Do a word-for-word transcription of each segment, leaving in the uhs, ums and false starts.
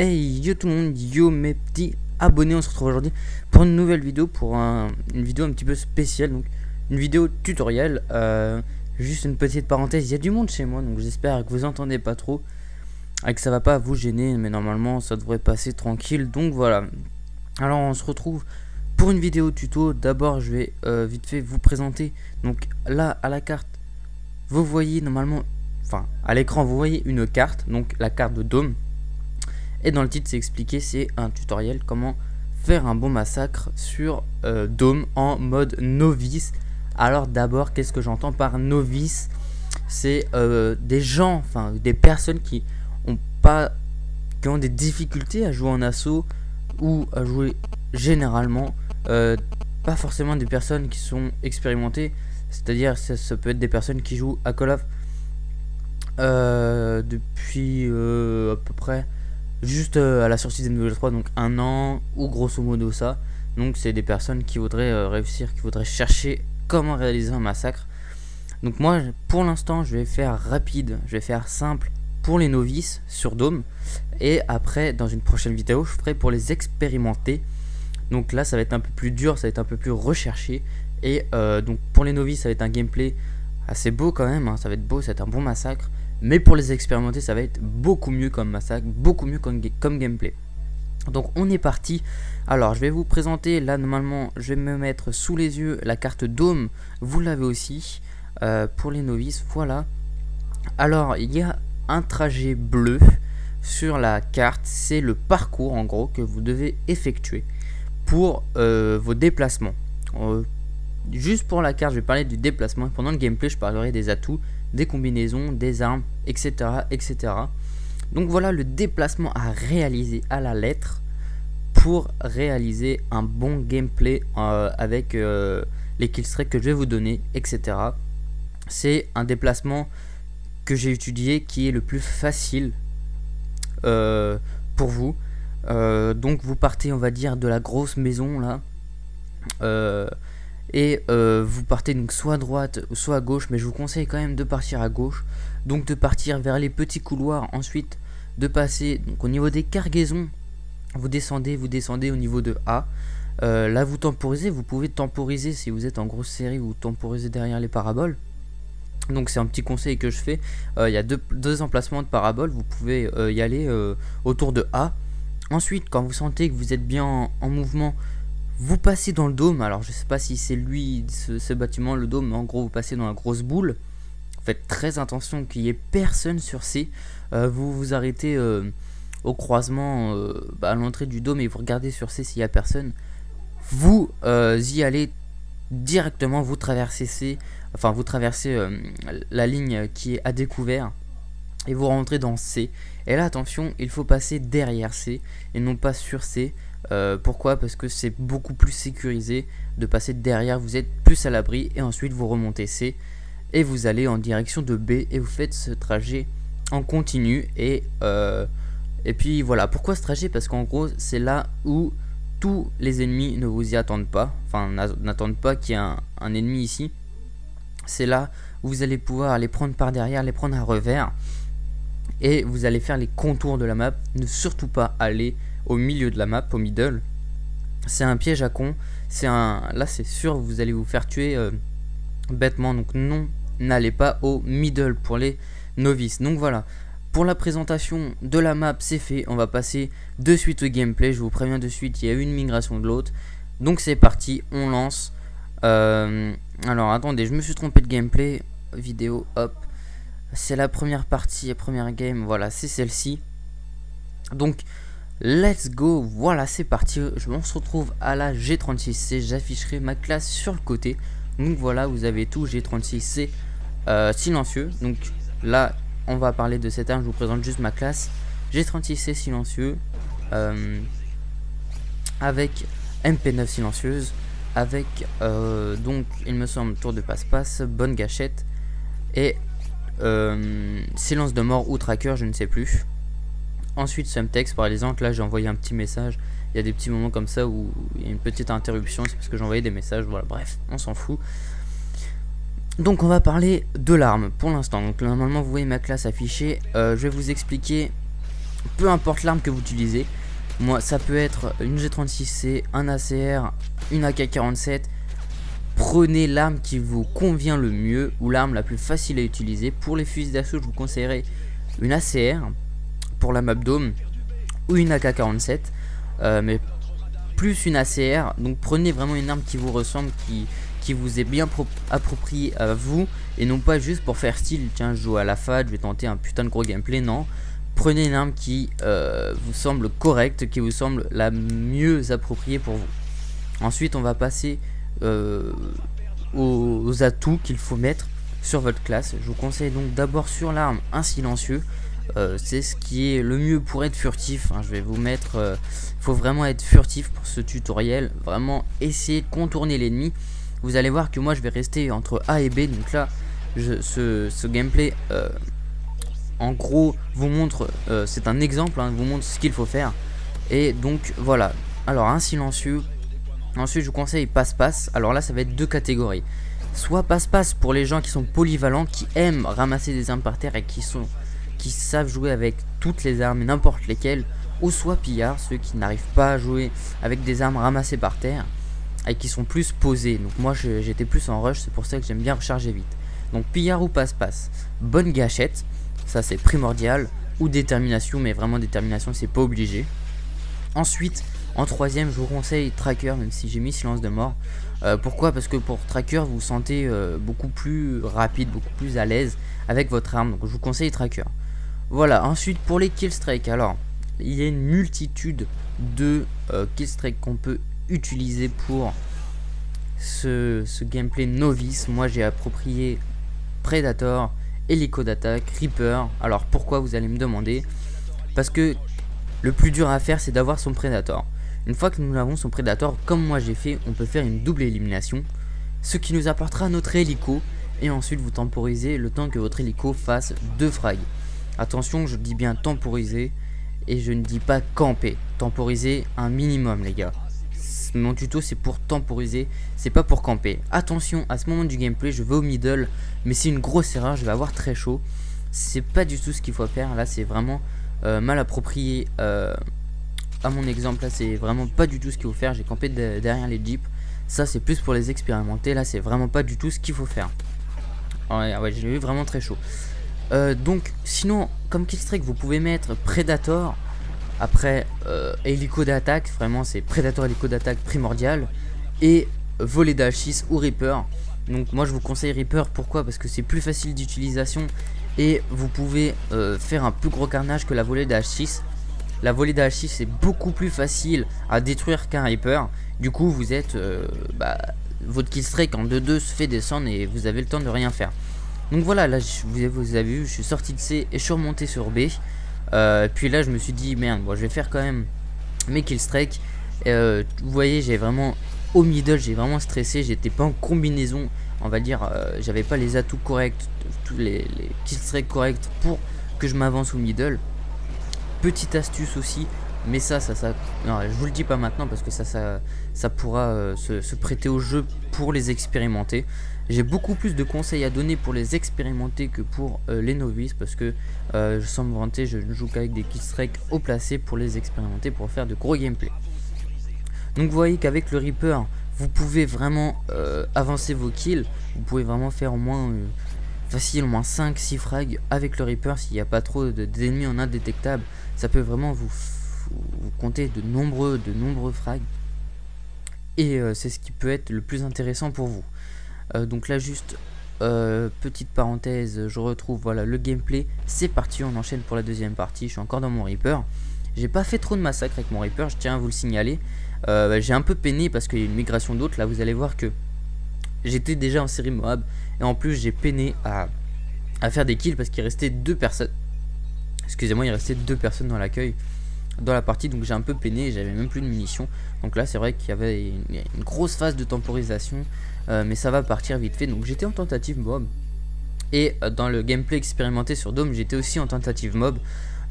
Hey yo tout le monde, yo mes petits abonnés, on se retrouve aujourd'hui pour une nouvelle vidéo, pour un, une vidéo un petit peu spéciale, donc une vidéo tutoriel. Euh, juste une petite parenthèse, il y a du monde chez moi, donc j'espère que vous entendez pas trop, et que ça va pas vous gêner, mais normalement ça devrait passer tranquille, donc voilà. Alors on se retrouve pour une vidéo tuto. D'abord je vais euh, vite fait vous présenter, donc là à la carte, vous voyez normalement, enfin à l'écran vous voyez une carte, donc la carte de Dome. Et dans le titre c'est expliqué, c'est un tutoriel comment faire un bon massacre sur euh, Dome en mode novice. Alors d'abord, qu'est-ce que j'entends par novice? C'est euh, des gens, enfin des personnes qui ont pas, qui ont des difficultés à jouer en assaut ou à jouer généralement. Euh, pas forcément des personnes qui sont expérimentées, c'est-à-dire ça, ça peut être des personnes qui jouent à Call of euh, depuis euh, à peu près. Juste euh, à la sortie des nouvelles trois, donc un an ou grosso modo ça. Donc c'est des personnes qui voudraient euh, réussir, qui voudraient chercher comment réaliser un massacre. Donc moi pour l'instant je vais faire rapide, je vais faire simple pour les novices sur Dome. Et après dans une prochaine vidéo je ferai pour les expérimenter. Donc là ça va être un peu plus dur, ça va être un peu plus recherché. Et euh, donc pour les novices ça va être un gameplay assez beau quand même, hein. Ça va être beau, ça va être un bon massacre. Mais pour les expérimenter, ça va être beaucoup mieux comme massacre, beaucoup mieux comme, comme gameplay. Donc on est parti. Alors je vais vous présenter, là normalement je vais me mettre sous les yeux la carte Dome. Vous l'avez aussi euh, pour les novices, voilà. Alors il y a un trajet bleu sur la carte, c'est le parcours en gros que vous devez effectuer pour euh, vos déplacements. Euh, juste pour la carte je vais parler du déplacement, pendant le gameplay je parlerai des atouts, des combinaisons, des armes, etc, etc. Donc voilà le déplacement à réaliser à la lettre pour réaliser un bon gameplay euh, avec euh, les killstreaks que je vais vous donner, etc. C'est un déplacement que j'ai étudié qui est le plus facile euh, pour vous. Euh, donc vous partez on va dire de la grosse maison là, euh, et euh, vous partez donc soit à droite soit à gauche, mais je vous conseille quand même de partir à gauche, donc de partir vers les petits couloirs, ensuite de passer donc au niveau des cargaisons, vous descendez, vous descendez au niveau de A, euh, là vous temporisez, vous pouvez temporiser si vous êtes en grosse série, vous temporisez derrière les paraboles, donc c'est un petit conseil que je fais. Il euh, y a deux, deux emplacements de paraboles, vous pouvez euh, y aller euh, autour de A, ensuite quand vous sentez que vous êtes bien en, en mouvement, vous passez dans le dôme. Alors je sais pas si c'est lui ce, ce bâtiment le dôme, mais en gros vous passez dans la grosse boule, faites très attention qu'il n'y ait personne sur C. euh, vous vous arrêtez euh, au croisement euh, bah, à l'entrée du dôme et vous regardez sur C s'il n'y a personne, vous euh, y allez directement, vous traversez C, enfin vous traversez euh, la ligne qui est à découvert et vous rentrez dans C. Et là attention, il faut passer derrière C et non pas sur C. Euh, pourquoi? Parce que c'est beaucoup plus sécurisé de passer derrière, vous êtes plus à l'abri, et ensuite vous remontez C et vous allez en direction de B et vous faites ce trajet en continu. Et, euh, et puis voilà, pourquoi ce trajet? Parce qu'en gros c'est là où tous les ennemis ne vous y attendent pas, enfin n'attendent pas qu'il y ait un, un ennemi ici, c'est là où vous allez pouvoir les prendre par derrière, les prendre à revers, et vous allez faire les contours de la map. Ne surtout pas aller au milieu de la map, au middle, c'est un piège à con, c'est un, là c'est sûr vous allez vous faire tuer euh, bêtement, donc non, n'allez pas au middle pour les novices. Donc voilà, pour la présentation de la map c'est fait, on va passer de suite au gameplay, je vous préviens de suite, il y a une migration de l'autre, donc c'est parti, on lance. Euh, alors attendez, je me suis trompé de gameplay, vidéo, hop, c'est la première partie, la première game, voilà, c'est celle-ci, donc let's go, voilà c'est parti, on se retrouve à la G trente-six C, j'afficherai ma classe sur le côté. Donc voilà, vous avez tout, G trente-six C euh, silencieux. Donc là, on va parler de cette arme, je vous présente juste ma classe. G trente-six C silencieux, euh, avec M P neuf silencieuse, avec euh, donc il me semble tour de passe-passe, bonne gâchette, et euh, silence de mort ou tracker, je ne sais plus. Ensuite Sumtext par exemple, là j'ai envoyé un petit message, il y a des petits moments comme ça où il y a une petite interruption, c'est parce que j'ai envoyé des messages, voilà, bref, on s'en fout. Donc on va parler de l'arme pour l'instant, donc là, normalement vous voyez ma classe affichée, euh, je vais vous expliquer peu importe l'arme que vous utilisez. Moi, ça peut être une G trente-six C, un A C R, une A K quarante-sept. Prenez l'arme qui vous convient le mieux ou l'arme la plus facile à utiliser. Pour les fusils d'assaut, je vous conseillerais une A C R pour la map Dome ou une A K quarante-sept, euh, mais plus une A C R. Donc prenez vraiment une arme qui vous ressemble, qui, qui vous est bien appropriée à vous, et non pas juste pour faire style, tiens je joue à la F A D, je vais tenter un putain de gros gameplay. Non, prenez une arme qui euh, vous semble correcte, qui vous semble la mieux appropriée pour vous. Ensuite on va passer Euh, aux, aux atouts qu'il faut mettre sur votre classe. Je vous conseille donc d'abord sur l'arme un silencieux, euh, c'est ce qui est le mieux pour être furtif, hein. Je vais vous mettre, euh, faut vraiment être furtif pour ce tutoriel, vraiment essayer de contourner l'ennemi. Vous allez voir que moi je vais rester entre A et B, donc là je, ce, ce gameplay euh, en gros vous montre, euh, c'est un exemple, hein, vous montre ce qu'il faut faire, et donc voilà. Alors un silencieux. Ensuite, je vous conseille passe-passe. Alors là, ça va être deux catégories. Soit passe-passe pour les gens qui sont polyvalents, qui aiment ramasser des armes par terre et qui sont, qui savent jouer avec toutes les armes, n'importe lesquelles. Ou soit pillard, ceux qui n'arrivent pas à jouer avec des armes ramassées par terre et qui sont plus posés. Donc moi, j'étais plus en rush, c'est pour ça que j'aime bien recharger vite. Donc pillard ou passe-passe. Bonne gâchette, ça c'est primordial. Ou détermination, mais vraiment détermination, c'est pas obligé. Ensuite, en troisième, je vous conseille tracker, même si j'ai mis silence de mort. Euh, pourquoi? Parce que pour tracker, vous vous sentez euh, beaucoup plus rapide, beaucoup plus à l'aise avec votre arme. Donc je vous conseille tracker. Voilà, ensuite pour les killstrikes. Alors, il y a une multitude de euh, killstrikes qu'on peut utiliser pour ce, ce gameplay novice. Moi, j'ai approprié Predator, Hélico d'attaque, Reaper. Alors pourquoi, vous allez me demander? Parce que le plus dur à faire, c'est d'avoir son Predator. Une fois que nous avons son Predator, comme moi j'ai fait, on peut faire une double élimination, ce qui nous apportera notre hélico, et ensuite vous temporisez le temps que votre hélico fasse deux frags. Attention, je dis bien temporiser, et je ne dis pas camper. Temporiser un minimum les gars. Mon tuto c'est pour temporiser, c'est pas pour camper. Attention, à ce moment du gameplay, je vais au middle, mais c'est une grosse erreur, je vais avoir très chaud. C'est pas du tout ce qu'il faut faire, là c'est vraiment euh, mal approprié. Euh... À mon exemple là, c'est vraiment pas du tout ce qu'il faut faire. J'ai campé de derrière les jeeps. Ça c'est plus pour les expérimenter. Là c'est vraiment pas du tout ce qu'il faut faire. Ouais, ouais, j'ai eu vraiment très chaud. euh, Donc sinon comme killstrike vous pouvez mettre Predator. Après euh, hélico d'attaque. Vraiment c'est Predator, hélico d'attaque primordial. Et volet d'H six ou Reaper. Donc moi je vous conseille Reaper. Pourquoi? Parce que c'est plus facile d'utilisation. Et vous pouvez euh, faire un plus gros carnage que la volée d'H six. La volée d'H six c'est beaucoup plus facile à détruire qu'un Reaper. Du coup vous êtes euh, bah, votre killstrike en deux deux se fait descendre et vous avez le temps de rien faire. Donc voilà, là je, vous avez vu, je suis sorti de C et je suis remonté sur B. euh, Puis là je me suis dit merde, bon, je vais faire quand même mes killstrikes. euh, Vous voyez, j'ai vraiment au middle, j'ai vraiment stressé, j'étais pas en combinaison, on va dire. euh, J'avais pas les atouts corrects, tous les, les killstrikes corrects pour que je m'avance au middle. Petite astuce aussi, mais ça, ça, ça, non, je vous le dis pas maintenant parce que ça, ça, ça pourra euh, se, se prêter au jeu pour les expérimenter. J'ai beaucoup plus de conseils à donner pour les expérimenter que pour euh, les novices, parce que euh, sans me vanter, je ne joue qu'avec des killstrikes au placé pour les expérimenter, pour faire de gros gameplay. Donc vous voyez qu'avec le Reaper, vous pouvez vraiment euh, avancer vos kills, vous pouvez vraiment faire au moins euh, facile, au moins cinq six frags avec le Reaper s'il n'y a pas trop d'ennemis en indétectable. Ça peut vraiment vous, vous compter de nombreux, de nombreux frags. Et euh, c'est ce qui peut être le plus intéressant pour vous. Euh, donc là juste, euh, petite parenthèse, je retrouve voilà le gameplay. C'est parti, on enchaîne pour la deuxième partie. Je suis encore dans mon Reaper. J'ai pas fait trop de massacres avec mon Reaper, je tiens à vous le signaler. Euh, J'ai un peu peiné parce qu'il y a une migration d'autres. Là vous allez voir que j'étais déjà en série Moab. Et en plus j'ai peiné à, à faire des kills parce qu'il restait deux personnes. Excusez-moi, il restait deux personnes dans l'accueil, dans la partie, donc j'ai un peu peiné et j'avais même plus de munitions. Donc là c'est vrai qu'il y avait une, une grosse phase de temporisation, euh, mais ça va partir vite fait. Donc j'étais en tentative mob. Et euh, dans le gameplay expérimenté sur Dome, j'étais aussi en tentative mob.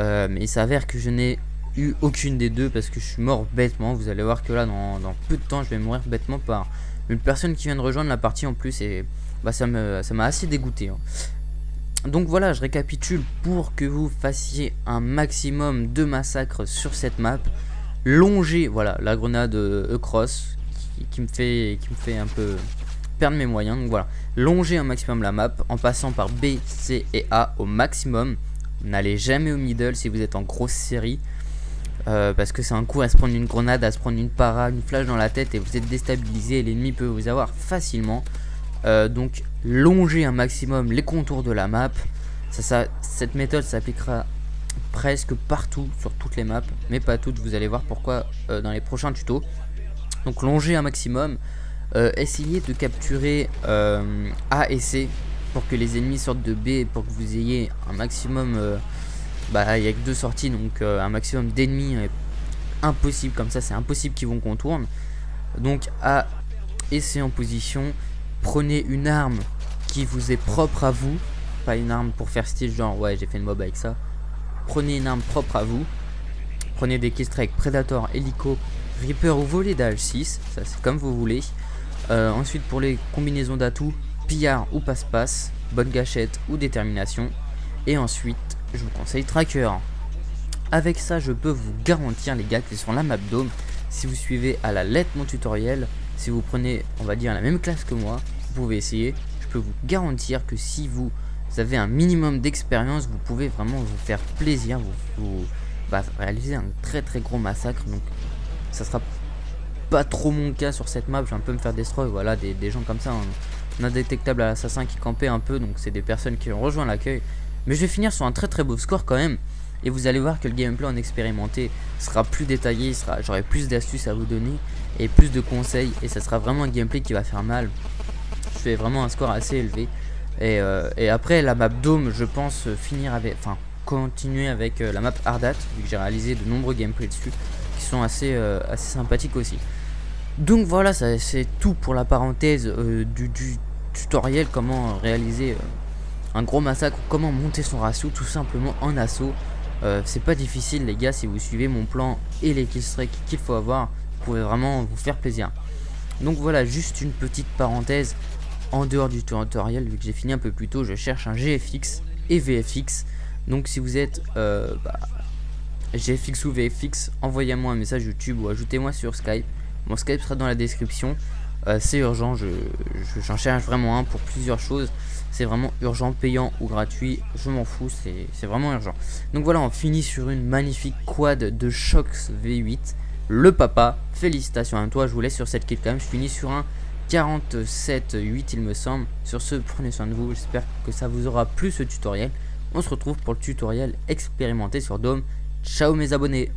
Euh, mais il s'avère que je n'ai eu aucune des deux parce que je suis mort bêtement. Vous allez voir que là dans, dans peu de temps je vais mourir bêtement par une personne qui vient de rejoindre la partie en plus, et bah ça me ça m'a assez dégoûté, hein. Donc voilà, je récapitule pour que vous fassiez un maximum de massacres sur cette map. Longer, voilà, la grenade E-Cross qui, qui me fait qui me fait un peu perdre mes moyens. Donc voilà, longer un maximum la map en passant par B, C et A au maximum. N'allez jamais au middle si vous êtes en grosse série. Euh, parce que c'est un coup à se prendre une grenade, à se prendre une para, une flash dans la tête et vous êtes déstabilisé et l'ennemi peut vous avoir facilement. Euh, donc longer un maximum les contours de la map. Ça, ça, cette méthode s'appliquera presque partout sur toutes les maps, mais pas toutes, vous allez voir pourquoi euh, dans les prochains tutos. Donc longer un maximum, euh, essayez de capturer euh, A et C pour que les ennemis sortent de B, pour que vous ayez un maximum... Euh, bah il n'y a que deux sorties, donc euh, un maximum d'ennemis est impossible, comme ça c'est impossible qu'ils vont contourner. Donc A et C en position, prenez une arme qui vous est propre à vous, pas une arme pour faire style genre ouais j'ai fait une mob avec ça. Prenez une arme propre à vous, prenez des keystrikes, Predator, Helico, Reaper ou volet d'A H six, ça c'est comme vous voulez. Euh, ensuite pour les combinaisons d'atouts, pillard ou passe-passe, bonne gâchette ou détermination. Et ensuite je vous conseille tracker. Avec ça je peux vous garantir les gars que sur la map Dome, si vous suivez à la lettre mon tutoriel, si vous prenez on va dire la même classe que moi, vous pouvez essayer, je peux vous garantir que si vous avez un minimum d'expérience, vous pouvez vraiment vous faire plaisir, vous, vous bah, réaliser un très très gros massacre. Donc ça sera pas trop mon cas sur cette map, je vais un peu me faire destroy, voilà, des, des gens comme ça, un indétectable à l'assassin qui campait un peu, donc c'est des personnes qui ont rejoint l'accueil. Mais je vais finir sur un très très beau score quand même. Et vous allez voir que le gameplay en expérimenté sera plus détaillé, sera, j'aurai plus d'astuces à vous donner et plus de conseils. Et ça sera vraiment un gameplay qui va faire mal. Je fais vraiment un score assez élevé. Et, euh, et après la map Dome, je pense finir avec, enfin continuer avec euh, la map Ardat, vu que j'ai réalisé de nombreux gameplays dessus qui sont assez, euh, assez sympathiques aussi. Donc voilà, c'est tout pour la parenthèse euh, du, du tutoriel comment réaliser... Euh, un gros massacre, comment monter son ratio tout simplement en assaut. Euh, c'est pas difficile les gars, si vous suivez mon plan et les killstreaks qu'il faut avoir, vous pouvez vraiment vous faire plaisir. Donc voilà, juste une petite parenthèse en dehors du tutoriel, vu que j'ai fini un peu plus tôt. Je cherche un G F X et V F X, donc si vous êtes euh, bah, G F X ou V F X, envoyez moi un message YouTube ou ajoutez moi sur Skype, mon Skype sera dans la description. Euh, c'est urgent, je, je, j'en cherche vraiment un pour plusieurs choses, c'est vraiment urgent, payant ou gratuit, je m'en fous, c'est vraiment urgent. Donc voilà, on finit sur une magnifique quad de Shox V huit, le papa, félicitations à toi, je vous laisse sur cette killcam, je finis sur un quarante-sept huit il me semble. Sur ce, prenez soin de vous, j'espère que ça vous aura plu ce tutoriel, on se retrouve pour le tutoriel expérimenté sur Dome, ciao mes abonnés.